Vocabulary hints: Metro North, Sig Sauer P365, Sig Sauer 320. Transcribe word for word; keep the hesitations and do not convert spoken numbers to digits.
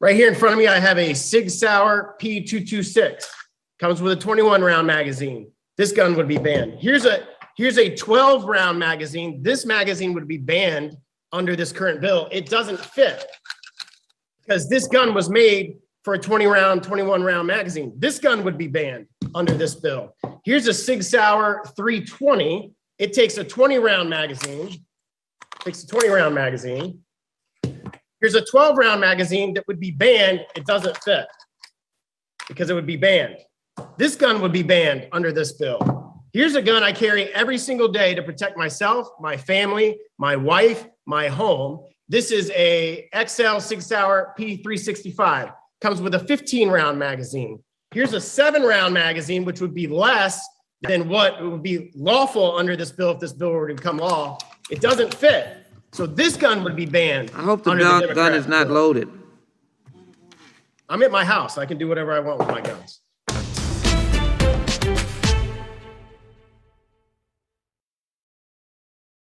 Right here in front of me, I have a Sig Sauer P two twenty-six. Comes with a twenty-one round magazine. This gun would be banned. Here's a, here's a twelve round magazine. This magazine would be banned under this current bill. It doesn't fit because this gun was made for a twenty round, twenty-one round magazine. This gun would be banned under this bill. Here's a Sig Sauer three twenty. It takes a twenty round magazine. It takes a twenty round magazine. Here's a twelve round magazine that would be banned. It doesn't fit because it would be banned. This gun would be banned under this bill. Here's a gun I carry every single day to protect myself, my family, my wife, my home. This is a X L Sig Sauer P three sixty-five. Comes with a fifteen round magazine. Here's a seven round magazine, which would be less than what would be lawful under this bill if this bill were to become law. It doesn't fit. So this gun would be banned. I hope the gun is not loaded. I'm at my house. I can do whatever I want with my guns.